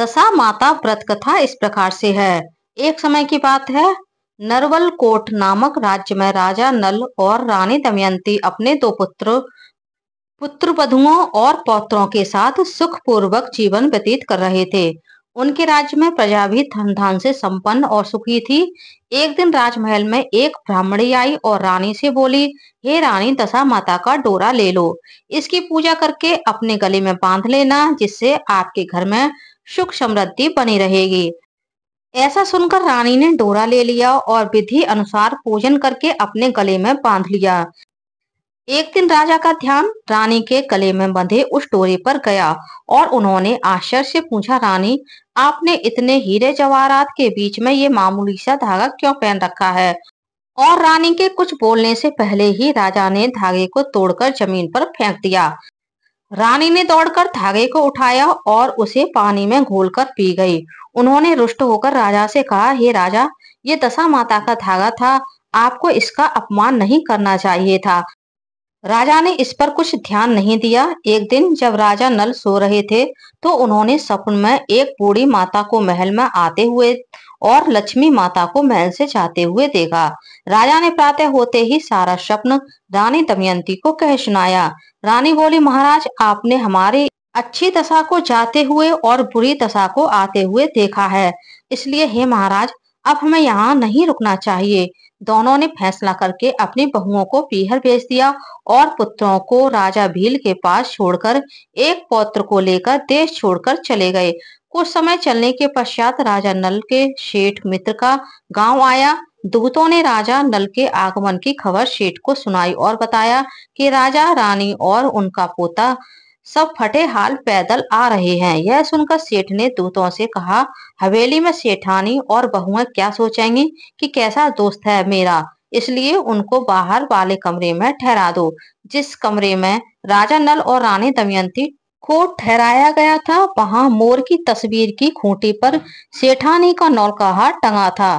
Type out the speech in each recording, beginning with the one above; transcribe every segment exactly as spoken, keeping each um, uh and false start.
दशा माता व्रत कथा इस प्रकार से है। एक समय की बात है, नरवल कोट नामक राज्य में राजा नल और रानी दमयंती अपने दो पुत्र पुत्र वधुओं और पौत्रों के साथ सुखपूर्वक जीवन व्यतीत कर रहे थे। उनके राज्य में प्रजा भी धन धान से संपन्न और सुखी थी। एक दिन राजमहल में एक ब्राह्मणी आई और रानी से बोली, हे रानी, दशा माता का डोरा ले लो, इसकी पूजा करके अपने गले में बांध लेना, जिससे आपके घर में सुख समृद्धि बनी रहेगी। ऐसा सुनकर रानी ने डोरा ले लिया और विधि अनुसार पूजन करके अपने गले में बांध लिया। एक दिन राजा का ध्यान रानी के गले में बंधे उस डोरे पर गया और उन्होंने आश्चर्य से पूछा, रानी, आपने इतने हीरे जवाहरात के बीच में ये मामूली सा धागा क्यों पहन रखा है? और रानी के कुछ बोलने से पहले ही राजा ने धागे को तोड़कर जमीन पर फेंक दिया। रानी ने दौड़कर धागे को उठाया और उसे पानी में घोलकर पी गई। उन्होंने रुष्ट होकर राजा से कहा, हे राजा, ये दशा माता का धागा था, आपको इसका अपमान नहीं करना चाहिए था। राजा ने इस पर कुछ ध्यान नहीं दिया। एक दिन जब राजा नल सो रहे थे तो उन्होंने सपन में एक बूढ़ी माता को महल में आते हुए और लक्ष्मी माता को महल से जाते हुए देखा। राजा ने प्रातः होते ही सारा स्वप्न रानी दमयंती को कह सुनाया। रानी बोली, महाराज, आपने हमारी अच्छी दशा को जाते हुए और बुरी दशा को आते हुए देखा है, इसलिए हे महाराज, अब हमें यहाँ नहीं रुकना चाहिए। दोनों ने फैसला करके अपनी बहुओं को पीहर भेज दिया और पुत्रों को राजा भील के पास छोड़कर एक पौत्र को लेकर देश छोड़कर चले गए। कुछ समय चलने के पश्चात राजा नल के शेठ मित्र का गांव आया। दूतों ने राजा नल के आगमन की खबर शेठ को सुनाई और बताया कि राजा, रानी और उनका पोता सब फटे हाल पैदल आ रहे हैं। यह सुनकर सेठ ने दूतों से कहा, हवेली में सेठानी और बहुएं क्या सोचेंगी कि कैसा दोस्त है मेरा, इसलिए उनको बाहर वाले कमरे में ठहरा दो। जिस कमरे में राजा नल और रानी दमयंती को ठहराया गया था, वहां मोर की तस्वीर की खूंटी पर सेठानी का नौलखा टंगा था।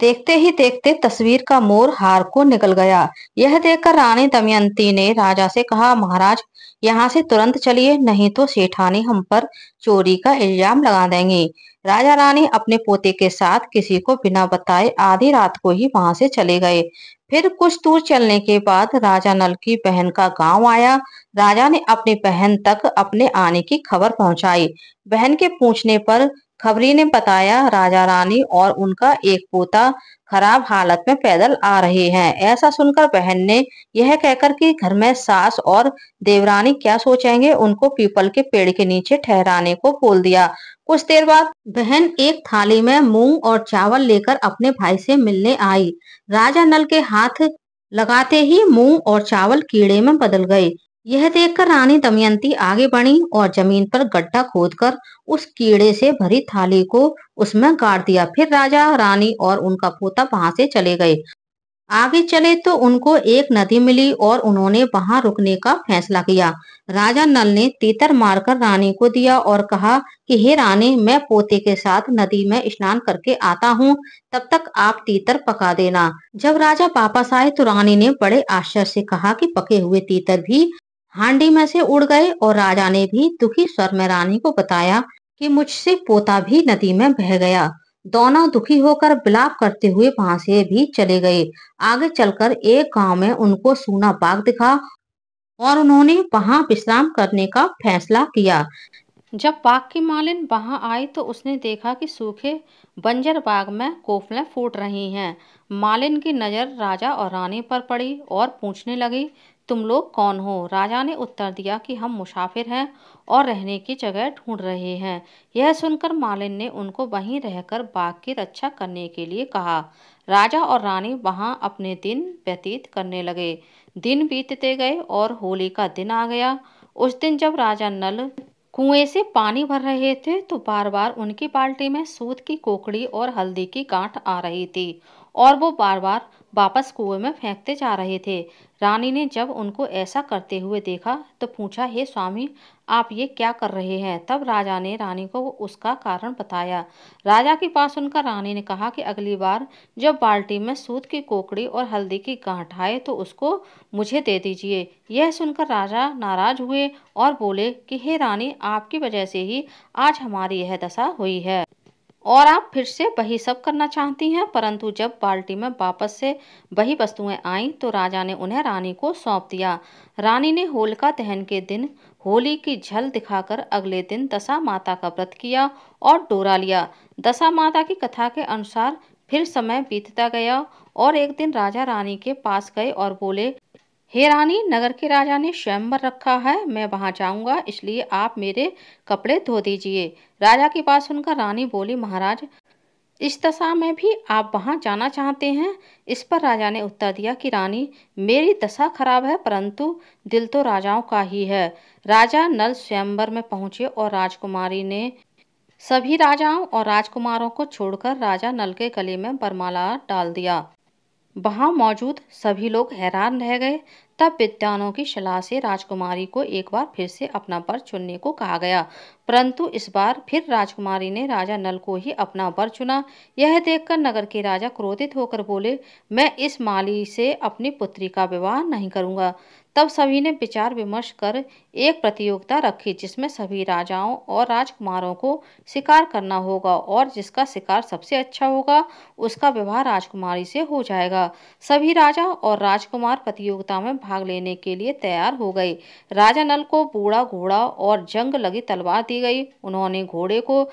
देखते ही देखते तस्वीर का मोर हार को निकल गया। यह देखकर रानी दमयंती ने राजा से कहा, महाराज, यहाँ से तुरंत चलिए, नहीं तो सेठानी हम पर चोरी का इल्जाम लगा देंगे। राजा रानी अपने पोते के साथ किसी को बिना बताए आधी रात को ही वहां से चले गए। फिर कुछ दूर चलने के बाद राजा नल की बहन का गांव आया। राजा ने अपनी बहन तक अपने आने की खबर पहुंचाई। बहन के पूछने पर खबरी ने बताया, राजा रानी और उनका एक पोता खराब हालत में पैदल आ रहे हैं। ऐसा सुनकर बहन ने यह कहकर कि घर में सास और देवरानी क्या सोचेंगे, उनको पीपल के पेड़ के नीचे ठहराने को बोल दिया। कुछ देर बाद बहन एक थाली में मूंग और चावल लेकर अपने भाई से मिलने आई। राजा नल के हाथ लगाते ही मूंग और चावल कीड़े में बदल गए। यह देखकर रानी दमयंती आगे बढ़ी और जमीन पर गड्ढा खोदकर उस कीड़े से भरी थाली को उसमें गाड़ दिया। फिर राजा, रानी और उनका पोता वहां से चले गए। आगे चले तो उनको एक नदी मिली और उन्होंने वहां रुकने का फैसला किया। राजा नल ने तीतर मारकर रानी को दिया और कहा कि हे रानी, मैं पोते के साथ नदी में स्नान करके आता हूँ, तब तक आप तीतर पका देना। जब राजा वापस आए तो रानी ने बड़े आश्चर्य से कहा कि पके हुए तीतर भी हांडी में से उड़ गए। और राजा ने भी दुखी स्वर में रानी को बताया कि मुझसे पोता भी नदी में बह गया। दोनों दुखी होकर विलाप करते हुए वहां से भी चले गए। आगे चलकर एक गांव में उनको सूना बाग दिखा और उन्होंने वहां विश्राम करने का फैसला किया। जब बाग की मालिन वहां आई तो उसने देखा कि सूखे बंजर बाग में कोफलें फूट रही हैं। मालिन की नजर राजा और रानी पर पड़ी और पूछने लगी, तुम लोग कौन हो? राजा ने उत्तर दिया कि हम मुसाफिर हैं और रहने की जगह ढूंढ रहे हैं। यह सुनकर मालिन ने उनको वहीं रहकर बाग की रक्षा करने के लिए कहा। राजा और रानी वहां अपने दिन व्यतीत करने लगे। दिन बीतते गए और होली का दिन आ गया। उस दिन जब राजा नल कुएं से पानी भर रहे थे तो बार बार उनकी बाल्टी में सूत की कोकड़ी और हल्दी की गांठ आ रही थी और वो बार बार वापस कुएं में फेंकते जा रहे थे। रानी ने जब उनको ऐसा करते हुए देखा तो पूछा, हे स्वामी, आप ये क्या कर रहे हैं? तब राजा ने रानी को उसका कारण बताया। राजा के पास उनका रानी ने कहा कि अगली बार जब बाल्टी में सूत की कोकड़ी और हल्दी की गांठ आए तो उसको मुझे दे दीजिए। यह सुनकर राजा नाराज हुए और बोले कि हे रानी, आपकी वजह से ही आज हमारी यह दशा हुई है और आप फिर से वही सब करना चाहती हैं। परंतु जब बाल्टी में वापस से वही वस्तुएं आईं तो राजा ने उन्हें रानी को सौंप दिया। रानी ने होलिका दहन के दिन होली की झल दिखाकर अगले दिन दशा माता का व्रत किया और डोरा लिया। दशा माता की कथा के अनुसार फिर समय बीतता गया और एक दिन राजा रानी के पास गए और बोले, हे रानी, नगर के राजा ने स्वयंवर रखा है, मैं वहाँ जाऊँगा, इसलिए आप मेरे कपड़े धो दीजिए। राजा के पास उनका रानी बोली, महाराज, इस दशा में भी आप वहाँ जाना चाहते हैं? इस पर राजा ने उत्तर दिया कि रानी, मेरी दशा खराब है परंतु दिल तो राजाओं का ही है। राजा नल स्वयंवर में पहुँचे और राजकुमारी ने सभी राजाओं और राजकुमारों को छोड़कर राजा नल के गले में वरमाला डाल दिया। वहाँ मौजूद सभी लोग हैरान रह गए। तब विद्वानों की सलाह से राजकुमारी को एक बार फिर से अपना वर चुनने को कहा गया, परंतु इस बार फिर राजकुमारी ने राजा नल को ही अपना वर चुना। यह देखकर नगर के राजा क्रोधित होकर बोले, मैं इस माली से अपनी पुत्री का विवाह नहीं करूँगा। तब सभी ने विचार विमर्श कर एक प्रतियोगिता रखी जिसमें सभी राजाओं और राजकुमारों को शिकार करना होगा और जिसका शिकार सबसे अच्छा होगा उसका विवाह राजकुमारी से हो जाएगा। सभी राजा और राजकुमार प्रतियोगिता में भाग लेने के लिए तैयार हो गए। राजा नल को बूढ़ा घोड़ा और जंग लगी तलवार दी गई। उन्होंने घोड़े को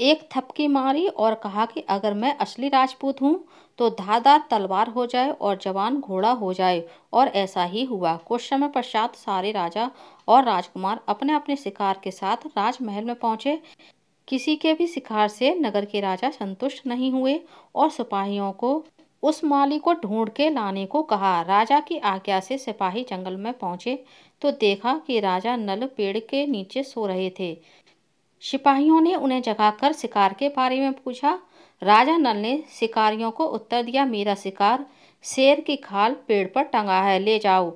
एक थपकी मारी और कहा कि अगर मैं असली राजपूत हूँ तो धारदार तलवार हो जाए और जवान घोड़ा हो जाए, और ऐसा ही हुआ। कुछ समय पश्चात सारे राजा और राजकुमार अपने अपने शिकार के साथ राजमहल में पहुँचे। किसी के भी शिकार से नगर के राजा संतुष्ट नहीं हुए और सिपाहियों को उस माली को ढूंढ के लाने को कहा। राजा की आज्ञा से सिपाही जंगल में पहुँचे तो देखा कि राजा नल पेड़ के नीचे सो रहे थे। सिपाहियों ने उन्हें जगाकर शिकार के बारे में पूछा। राजा नल ने शिकारियों को उत्तर दिया, मेरा शिकार शेर की खाल पेड़ पर टंगा है, ले जाओ।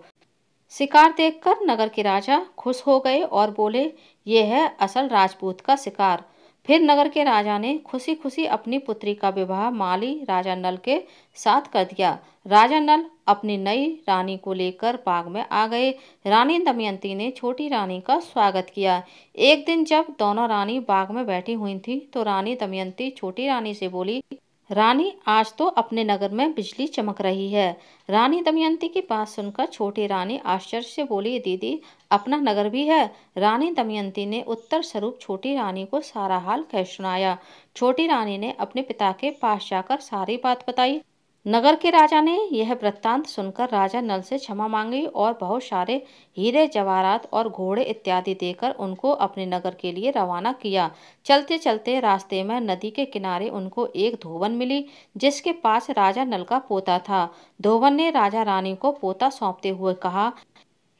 शिकार देखकर नगर के राजा खुश हो गए और बोले, यह है असल राजपूत का शिकार। फिर नगर के राजा ने खुशी खुशी अपनी पुत्री का विवाह माली राजा नल के साथ कर दिया। राजा नल अपनी नई रानी को लेकर बाग में आ गए। रानी दमयंती ने छोटी रानी का स्वागत किया। एक दिन जब दोनों रानी बाग में बैठी हुई थी तो रानी दमयंती छोटी रानी से बोली, रानी, आज तो अपने नगर में बिजली चमक रही है। रानी दमयंती की बात सुनकर छोटी रानी आश्चर्य से बोली, दीदी, अपना नगर भी है? रानी दमयंती ने उत्तर स्वरूप छोटी रानी को सारा हाल कह सुनाया। छोटी रानी ने अपने पिता के पास जाकर सारी बात बताई। नगर के राजा ने यह वृत्तांत सुनकर राजा नल से क्षमा मांगी और बहुत सारे हीरे जवाहरात और घोड़े इत्यादि देकर उनको अपने नगर के लिए रवाना किया। चलते चलते रास्ते में नदी के किनारे उनको एक धोवन मिली जिसके पास राजा नल का पोता था। धोवन ने राजा रानी को पोता सौंपते हुए कहा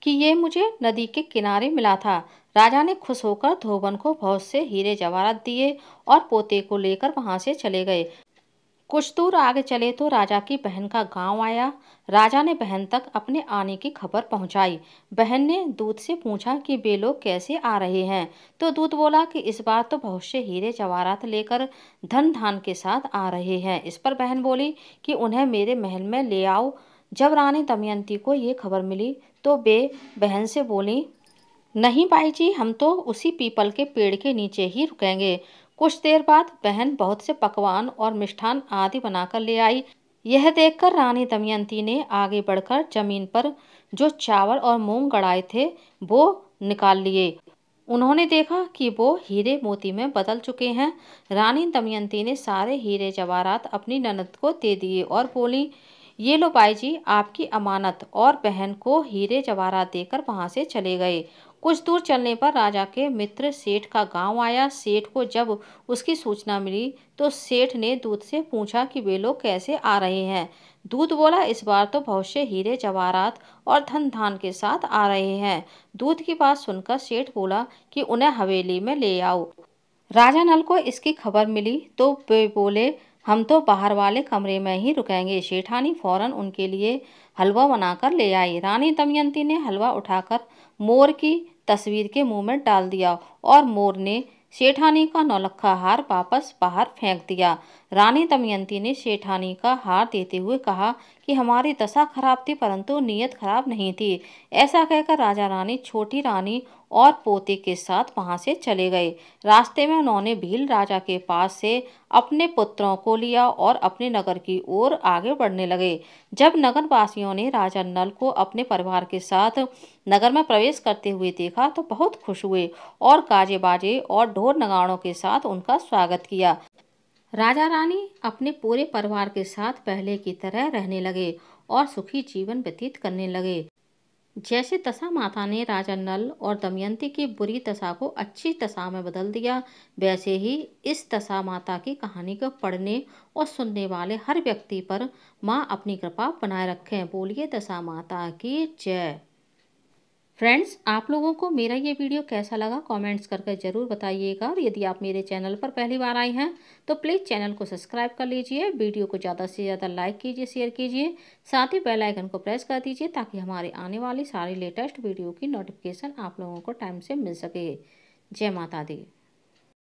कि ये मुझे नदी के किनारे मिला था। राजा ने खुश होकर धोवन को बहुत से हीरे जवाहरात दिए और पोते को लेकर वहाँ से चले गए। कुछ दूर आगे चले तो राजा की बहन का गांव आया। राजा ने बहन तक अपने आने की खबर पहुंचाई। बहन ने दूत से पूछा कि वे लोग कैसे आ रहे हैं, तो दूत बोला कि इस बार तो बहुत से हीरे जवाहरात लेकर धन धान के साथ आ रहे हैं। इस पर बहन बोली कि उन्हें मेरे महल में ले आओ। जब रानी दमयंती को ये खबर मिली तो वे बहन से बोली, नहीं भाई जी, हम तो उसी पीपल के पेड़ के नीचे ही रुकेंगे। कुछ देर बाद बहन बहुत से पकवान और मिष्ठान आदि बनाकर ले आई। यह देखकर रानी दमयंती ने आगे बढ़कर जमीन पर जो चावल और मूंग गड़ाए थे वो निकाल लिए। उन्होंने देखा कि वो हीरे मोती में बदल चुके हैं। रानी दमयंती ने सारे हीरे जवाहरात अपनी ननद को दे दिए और बोली, ये लो बाई जी, आपकी अमानत। और बहन को हीरे जवाहरात देकर वहाँ से चले गए। कुछ दूर चलने पर राजा के मित्र सेठ का गांव आया। सेठ को जब उसकी सूचना मिली तो सेठ ने दूत से पूछा कि वे लोग कैसे आ रहे हैं। दूत बोला, इस बार तो बहुत से हीरे जवाहरात और धन धान के साथ आ रहे हैं। दूत की बात सुनकर सेठ बोला कि उन्हें हवेली में ले आओ। राजा नल को इसकी खबर मिली तो वे बोले, हम तो बाहर वाले कमरे में ही रुकेंगे। शेठानी फौरन उनके लिए हलवा बनाकर ले आई। रानी दमयंती ने हलवा उठाकर मोर की तस्वीर के मुंह में डाल दिया और मोर ने शेठानी का नौलखा हार वापस बाहर फेंक दिया। रानी दमयंती ने शेठानी का हार देते हुए कहा कि हमारी दशा खराब थी परंतु नीयत खराब नहीं थी। ऐसा कहकर राजा रानी, छोटी रानी और पोते के साथ वहां से चले गए। रास्ते में उन्होंने भील राजा के पास से अपने पुत्रों को लिया और अपने नगर की ओर आगे बढ़ने लगे। जब नगर वासियों ने राजा नल को अपने परिवार के साथ नगर में प्रवेश करते हुए देखा तो बहुत खुश हुए और काजे बाजे और ढोल नगाड़ों के साथ उनका स्वागत किया। राजा रानी अपने पूरे परिवार के साथ पहले की तरह रहने लगे और सुखी जीवन व्यतीत करने लगे। जैसे दशा माता ने राजा नल और दमयंती की बुरी दशा को अच्छी दशा में बदल दिया, वैसे ही इस दशा माता की कहानी को पढ़ने और सुनने वाले हर व्यक्ति पर माँ अपनी कृपा बनाए रखें। बोलिए दशा माता की जय। फ्रेंड्स, आप लोगों को मेरा ये वीडियो कैसा लगा कमेंट्स करके ज़रूर बताइएगा। और यदि आप मेरे चैनल पर पहली बार आए हैं तो प्लीज़ चैनल को सब्सक्राइब कर लीजिए। वीडियो को ज़्यादा से ज़्यादा लाइक कीजिए, शेयर कीजिए, साथ ही बेल आइकन को प्रेस कर दीजिए ताकि हमारे आने वाली सारी लेटेस्ट वीडियो की नोटिफिकेशन आप लोगों को टाइम से मिल सके। जय माता दी।